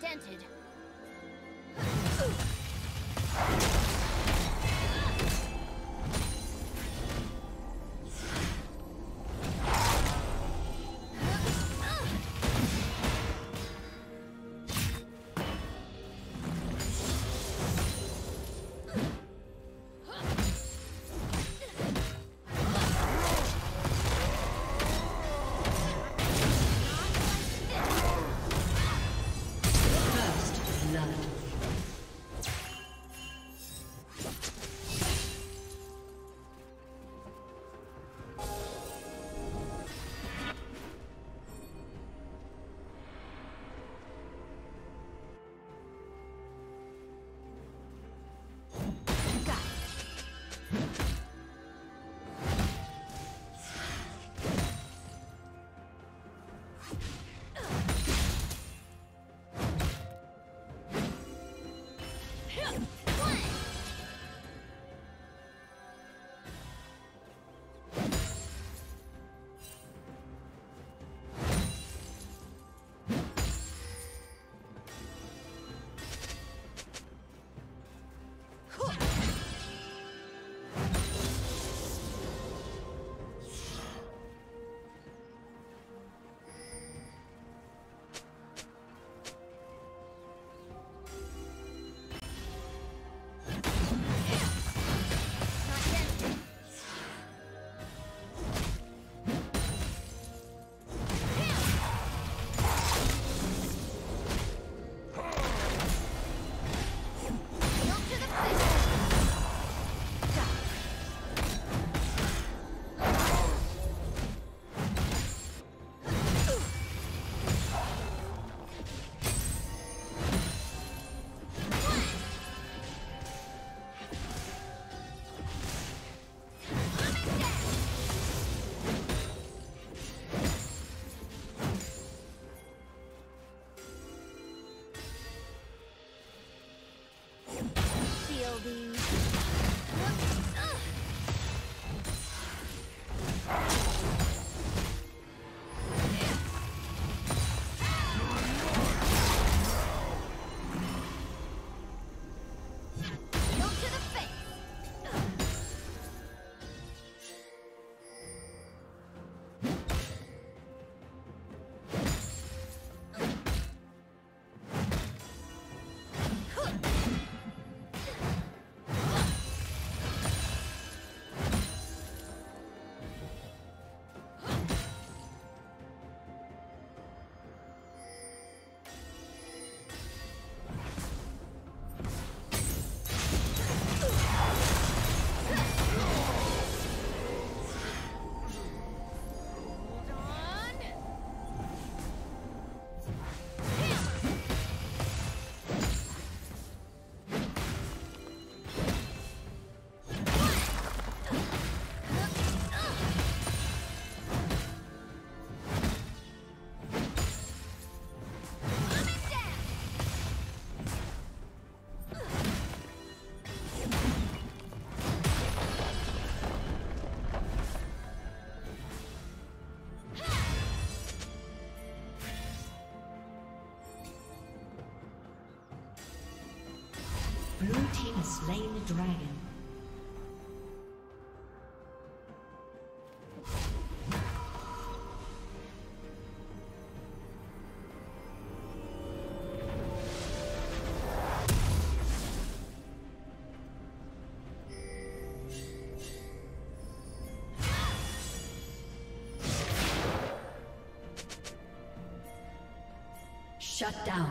Dented. Blue team has slain the dragon. Shut down.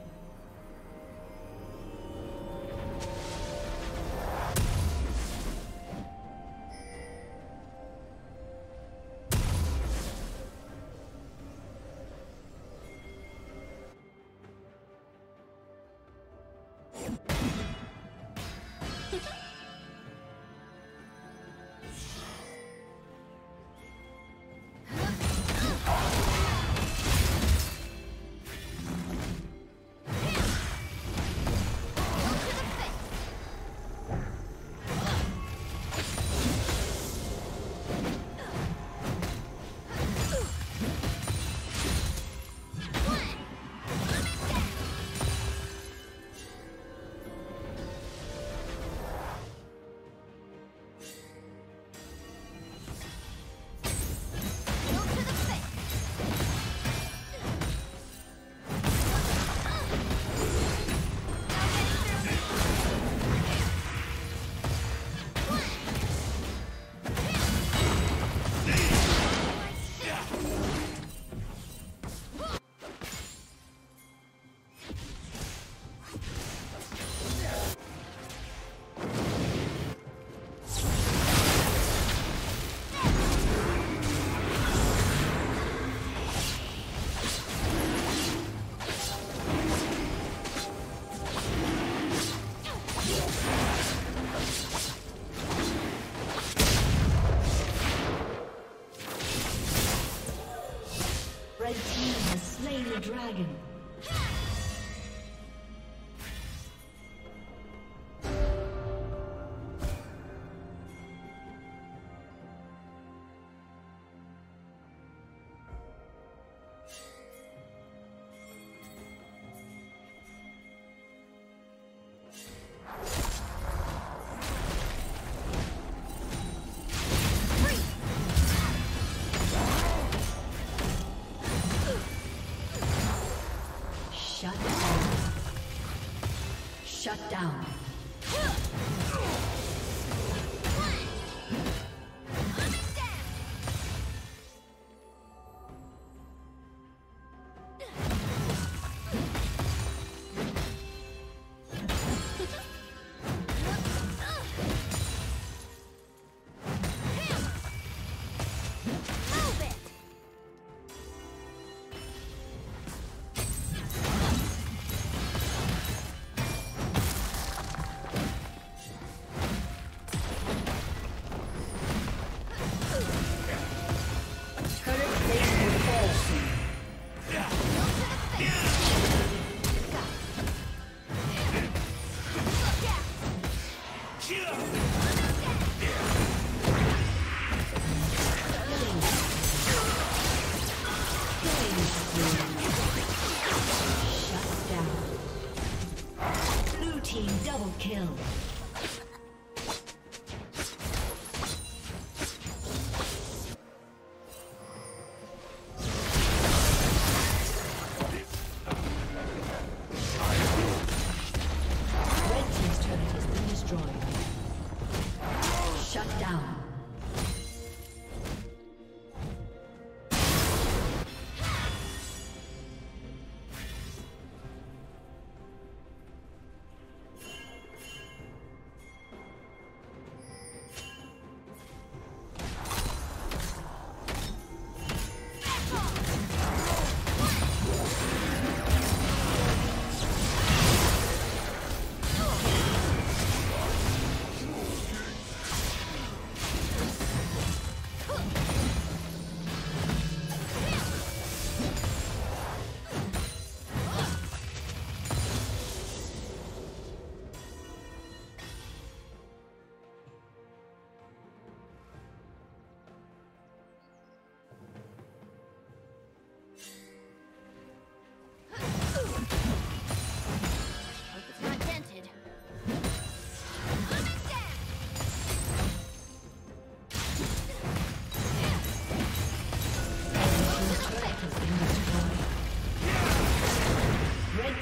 Dragon. Shut down.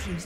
Team's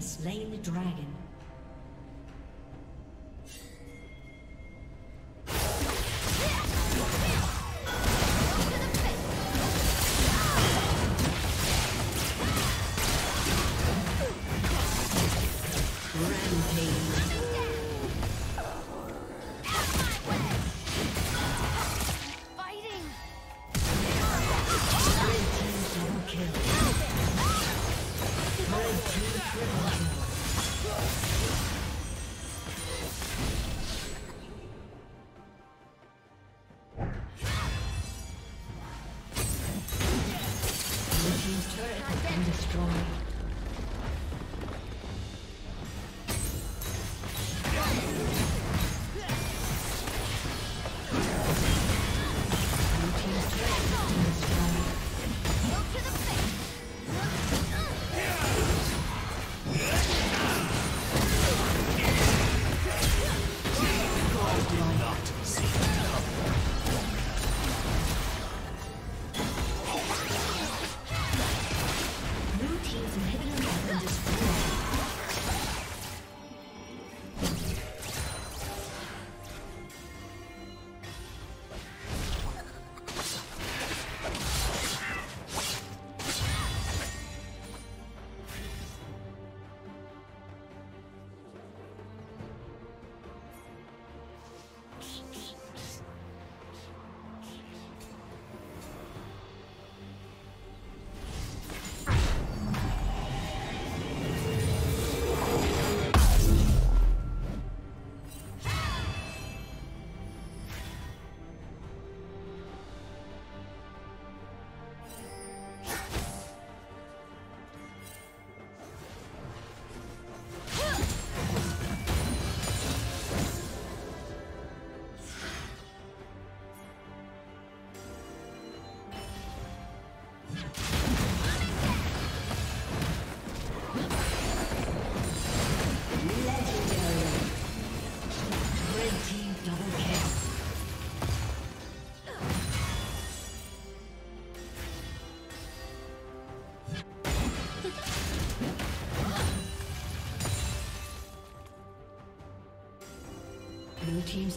Slain the dragon. Blue team's